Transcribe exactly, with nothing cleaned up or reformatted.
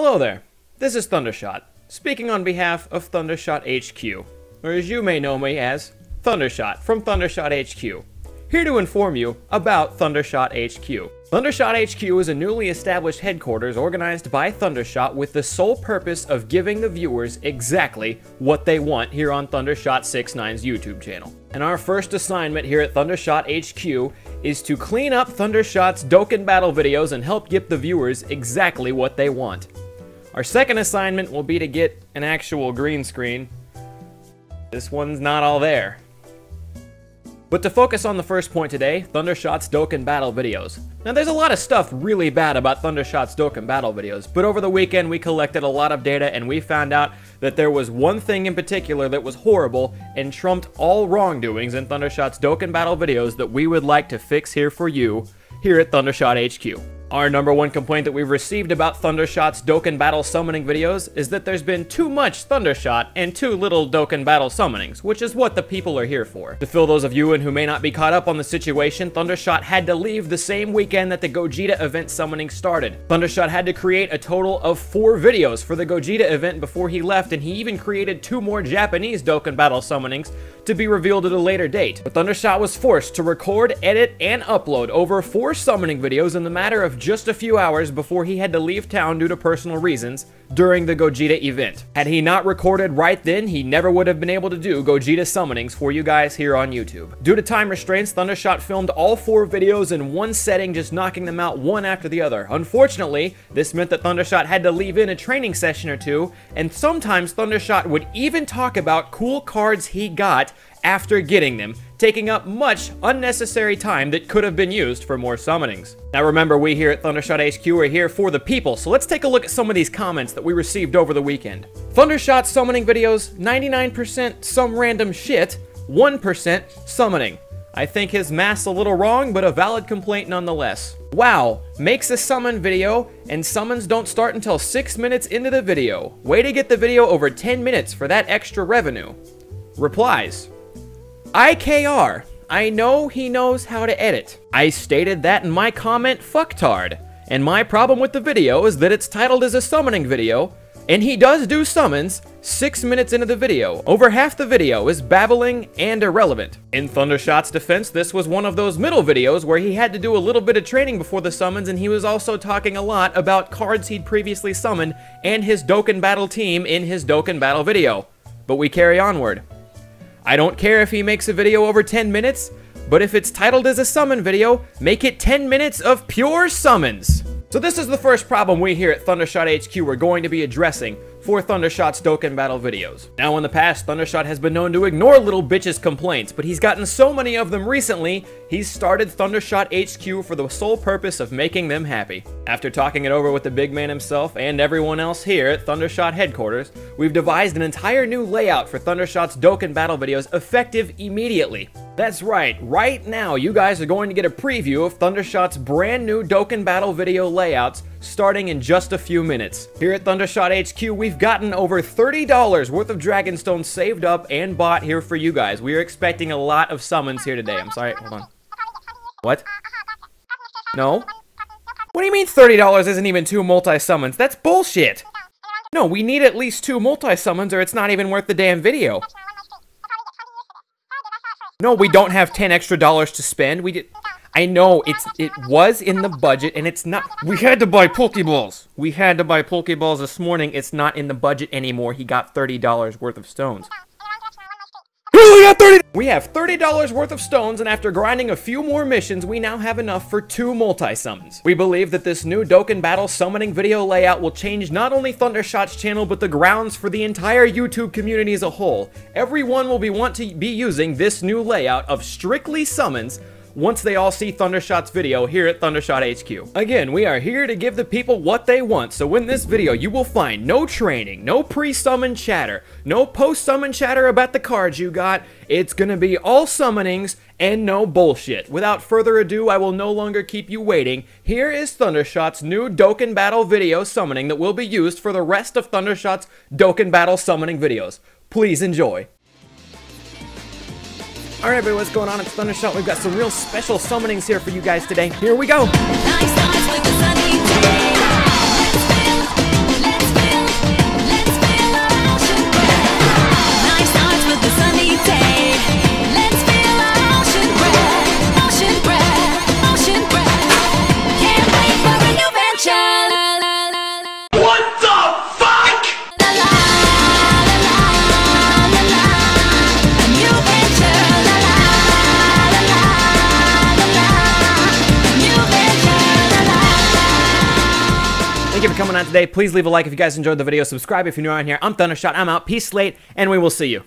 Hello there, this is Thundershot, speaking on behalf of Thundershot H Q, or as you may know me as, Thundershot from Thundershot H Q, here to inform you about Thundershot H Q. Thundershot H Q is a newly established headquarters organized by Thundershot with the sole purpose of giving the viewers exactly what they want here on Thundershot sixty-nine's YouTube channel. And our first assignment here at Thundershot H Q is to clean up Thundershot's Dokkan Battle videos and help get the viewers exactly what they want. Our second assignment will be to get an actual green screen. This one's not all there. But to focus on the first point today, Thundershot's Dokkan Battle videos. Now there's a lot of stuff really bad about Thundershot's Dokkan Battle videos, but over the weekend we collected a lot of data and we found out that there was one thing in particular that was horrible and trumped all wrongdoings in Thundershot's Dokkan Battle videos that we would like to fix here for you, here at Thundershot H Q. Our number one complaint that we've received about Thundershot's Dokkan Battle summoning videos is that there's been too much Thundershot and too little Dokkan Battle summonings, which is what the people are here for. To fill those of you in who may not be caught up on the situation, Thundershot had to leave the same weekend that the Gogeta event summoning started. Thundershot had to create a total of four videos for the Gogeta event before he left, and he even created two more Japanese Dokkan Battle summonings to be revealed at a later date. But Thundershot was forced to record, edit, and upload over four summoning videos in the matter of just a few hours before he had to leave town due to personal reasons during the Gogeta event. Had he not recorded right then, he never would have been able to do Gogeta summonings for you guys here on YouTube. Due to time restraints, Thundershot filmed all four videos in one setting, just knocking them out one after the other. Unfortunately, this meant that Thundershot had to leave in a training session or two, and sometimes Thundershot would even talk about cool cards he got after getting them, taking up much unnecessary time that could have been used for more summonings. Now remember, we here at Thundershot H Q are here for the people, so let's take a look at some of these comments that we received over the weekend. Thundershot summoning videos, ninety-nine percent some random shit, one percent summoning. I think his math's a little wrong, but a valid complaint nonetheless. Wow, makes a summon video, and summons don't start until six minutes into the video. Way to get the video over ten minutes for that extra revenue. Replies. I K R, I know he knows how to edit. I stated that in my comment, fucktard. And my problem with the video is that it's titled as a summoning video, and he does do summons six minutes into the video. Over half the video is babbling and irrelevant. In Thundershot's defense, this was one of those middle videos where he had to do a little bit of training before the summons, and he was also talking a lot about cards he'd previously summoned and his Dokkan Battle team in his Dokkan Battle video. But we carry onward. I don't care if he makes a video over ten minutes, but if it's titled as a summon video, make it ten minutes of pure summons. So this is the first problem we here at Thundershot H Q are going to be addressing for Thundershot's Dokkan Battle videos. Now in the past, Thundershot has been known to ignore little bitches' complaints, but he's gotten so many of them recently, he's started Thundershot H Q for the sole purpose of making them happy. After talking it over with the big man himself and everyone else here at Thundershot headquarters, we've devised an entire new layout for Thundershot's Dokkan Battle videos effective immediately. That's right, right now you guys are going to get a preview of Thundershot's brand new Dokkan Battle video layouts starting in just a few minutes. Here at Thundershot H Q, we've gotten over thirty dollars worth of Dragonstone saved up and bought here for you guys. We are expecting a lot of summons here today. I'm sorry, hold on. What? No? What do you mean thirty dollars isn't even two multi-summons? That's bullshit! No, we need at least two multi-summons or it's not even worth the damn video. No, we don't have ten extra dollars to spend. We did... I know, it's it was in the budget, and it's not- We had to buy Pokeballs! We had to buy Pokeballs this morning, it's not in the budget anymore. He got thirty dollars worth of stones. We got thirty! We have thirty dollars worth of stones, and after grinding a few more missions, we now have enough for two multi-summons. We believe that this new Dokkan Battle summoning video layout will change not only Thundershot's channel, but the grounds for the entire YouTube community as a whole. Everyone will be want to be using this new layout of strictly summons, once they all see Thundershot's video here at Thundershot H Q. Again, we are here to give the people what they want, so in this video you will find no training, no pre-summon chatter, no post-summon chatter about the cards you got. It's gonna be all summonings and no bullshit. Without further ado, I will no longer keep you waiting. Here is Thundershot's new Dokkan Battle video summoning that will be used for the rest of Thundershot's Dokkan Battle summoning videos. Please enjoy. Alright everybody, what's going on? It's Thundershot. We've got some real special summonings here for you guys today. Here we go! Thank you for coming on today. Please leave a like if you guys enjoyed the video. Subscribe if you're new around here. I'm Thundershot. I'm out. Peace, Slate, and we will see you.